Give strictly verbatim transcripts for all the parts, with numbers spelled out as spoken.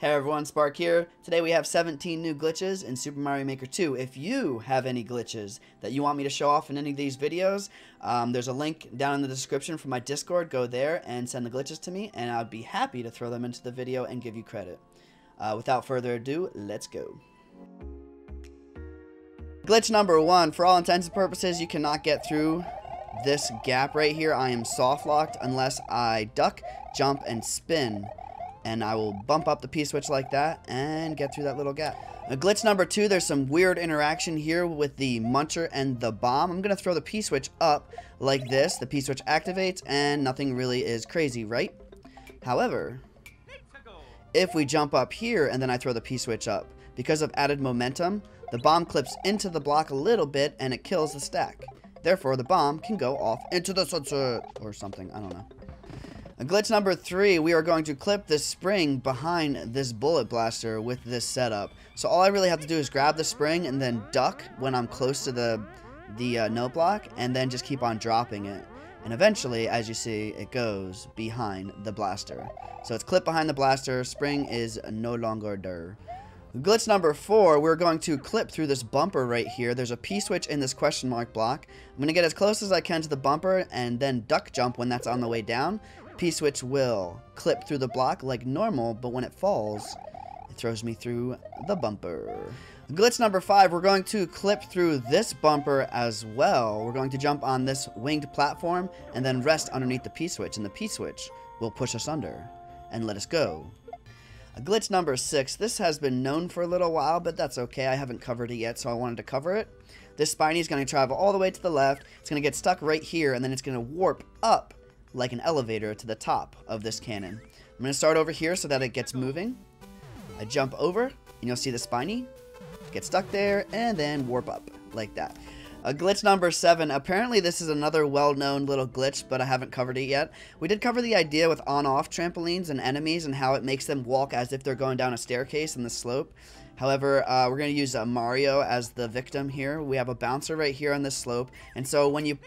Hey everyone, Spark here. Today we have seventeen new glitches in Super Mario Maker two. If you have any glitches that you want me to show off in any of these videos, um, there's a link down in the description for my Discord. Go there and send the glitches to me, and I'd be happy to throw them into the video and give you credit. Uh, without further ado, let's go. Glitch number one, for all intents and purposes, you cannot get through this gap right here. I am soft locked unless I duck, jump, and spin. And I will bump up the P-Switch like that and get through that little gap. Now, glitch number two, there's some weird interaction here with the muncher and the bomb. I'm going to throw the P-Switch up like this. The P-Switch activates and nothing really is crazy, right? However, if we jump up here and then I throw the P-Switch up, because of added momentum, the bomb clips into the block a little bit and it kills the stack. Therefore, the bomb can go off into the sunset or something. I don't know. Glitch number three, we are going to clip this spring behind this bullet blaster with this setup. So all I really have to do is grab the spring and then duck when I'm close to the the uh, no block, and then just keep on dropping it. And eventually, as you see, it goes behind the blaster. So it's clipped behind the blaster, spring is no longer there. Glitch number four, we're going to clip through this bumper right here. There's a P-switch in this question mark block. I'm going to get as close as I can to the bumper and then duck jump when that's on the way down. P-switch will clip through the block like normal, but when it falls, it throws me through the bumper. Glitch number five, we're going to clip through this bumper as well. We're going to jump on this winged platform and then rest underneath the P-switch, and the P-switch will push us under and let us go. Glitch number six, this has been known for a little while, but that's okay. I haven't covered it yet, so I wanted to cover it. This Spiny is going to travel all the way to the left. It's going to get stuck right here, and then it's going to warp up like an elevator to the top of this cannon. I'm going to start over here so that it gets moving. I jump over, and you'll see the Spiny get stuck there, and then warp up like that. Uh, glitch number seven. Apparently, this is another well-known little glitch, but I haven't covered it yet. We did cover the idea with on-off trampolines and enemies and how it makes them walk as if they're going down a staircase in the slope. However, uh, we're going to use uh, Mario as the victim here. We have a bouncer right here on this slope, and so when you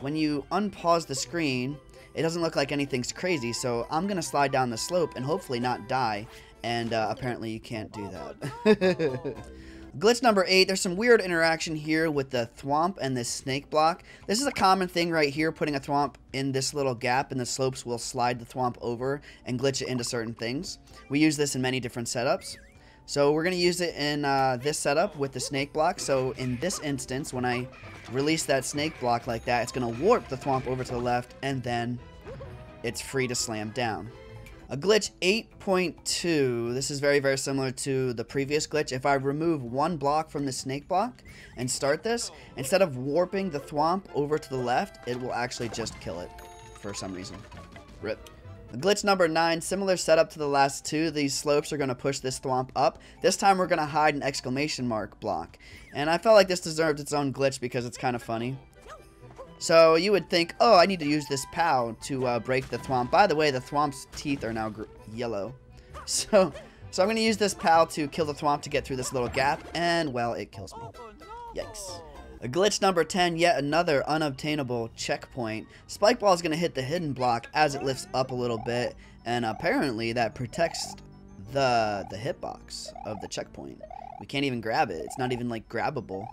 when you unpause the screen, it doesn't look like anything's crazy. So I'm going to slide down the slope and hopefully not die. And uh, apparently, you can't do that. Glitch number eight, there's some weird interaction here with the Thwomp and this Snake-Block. This is a common thing right here, putting a Thwomp in this little gap, and the slopes will slide the Thwomp over and glitch it into certain things. We use this in many different setups. So we're going to use it in uh, this setup with the Snake-Block. So in this instance, when I release that Snake-Block like that, it's going to warp the Thwomp over to the left, and then it's free to slam down. A glitch eight point two, this is very, very similar to the previous glitch. If I remove one block from the snake block and start this, instead of warping the Thwomp over to the left, it will actually just kill it for some reason. Rip. A glitch number nine, similar setup to the last two. These slopes are going to push this Thwomp up. This time we're going to hide an exclamation mark block. And I felt like this deserved its own glitch because it's kind of funny. So you would think, oh, I need to use this POW to uh, break the Thwomp. By the way, the Thwomp's teeth are now gr yellow. So so I'm going to use this POW to kill the Thwomp to get through this little gap. And, well, it kills me. Yikes. A glitch number ten, yet another unobtainable checkpoint. Spikeball is going to hit the hidden block as it lifts up a little bit. And apparently that protects the, the hitbox of the checkpoint. We can't even grab it. It's not even, like, grabbable.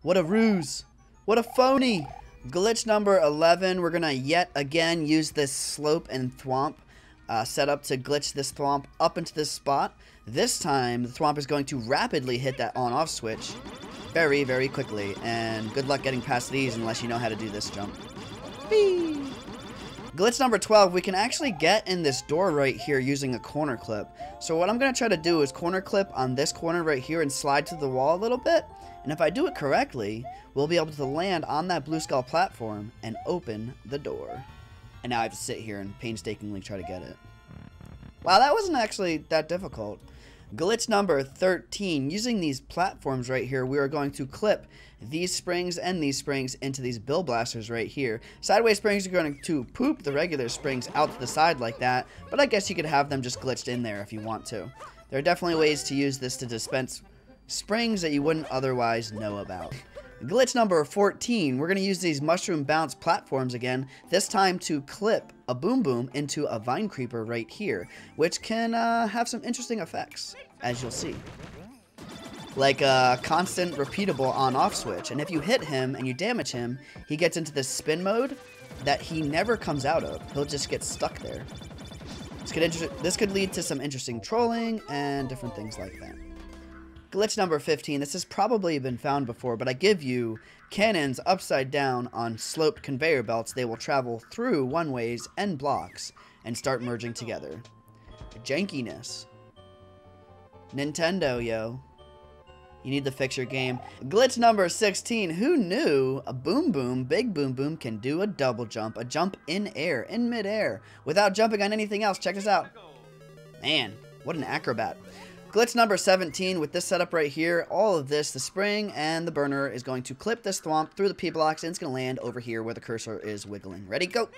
What a ruse. What a phony. Glitch number eleven, we're going to yet again use this slope and Thwomp uh, setup to glitch this Thwomp up into this spot. This time, the Thwomp is going to rapidly hit that on-off switch very, very quickly. And good luck getting past these unless you know how to do this jump. Whee! Glitch number twelve, we can actually get in this door right here using a corner clip. So what I'm going to try to do is corner clip on this corner right here and slide to the wall a little bit. And if I do it correctly, we'll be able to land on that blue skull platform and open the door. And now I have to sit here and painstakingly try to get it. Wow, that wasn't actually that difficult. Glitch number thirteen. Using these platforms right here, we are going to clip these springs and these springs into these bill blasters right here. Sideways springs are going to poop the regular springs out to the side like that, but I guess you could have them just glitched in there if you want to. There are definitely ways to use this to dispense springs that you wouldn't otherwise know about. Glitch number fourteen, we're going to use these mushroom bounce platforms again, this time to clip a Boom Boom into a Vine Creeper right here, which can uh, have some interesting effects, as you'll see. Like a constant repeatable on-off switch, and if you hit him and you damage him, he gets into this spin mode that he never comes out of. He'll just get stuck there. This could, this could lead to some interesting trolling and different things like that. Glitch number fifteen, this has probably been found before, but I give you cannons upside down on sloped conveyor belts. They will travel through one-ways and blocks and start merging together. Jankiness. Nintendo, yo. You need to fix your game. Glitch number sixteen, who knew a Boom Boom, Big Boom Boom can do a double jump, a jump in air, in midair, without jumping on anything else. Check this out. Man, what an acrobat. Glitch number seventeen, with this setup right here, all of this, the spring and the burner is going to clip this Thwomp through the P-Blocks, and it's going to land over here where the cursor is wiggling. Ready, go!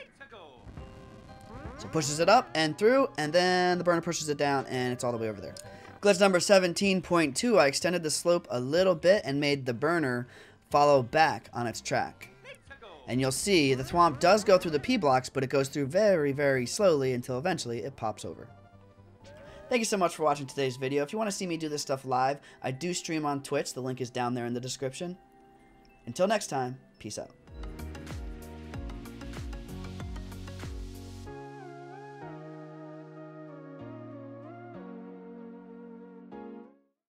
So pushes it up and through, and then the burner pushes it down, and it's all the way over there. Glitch number seventeen point two, I extended the slope a little bit and made the burner follow back on its track. And you'll see the Thwomp does go through the P-Blocks, but it goes through very, very slowly until eventually it pops over. Thank you so much for watching today's video. If you want to see me do this stuff live, I do stream on Twitch. The link is down there in the description. Until next time, peace out.